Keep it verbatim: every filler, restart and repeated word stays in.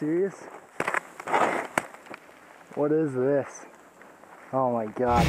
serious? What is this? Oh my god.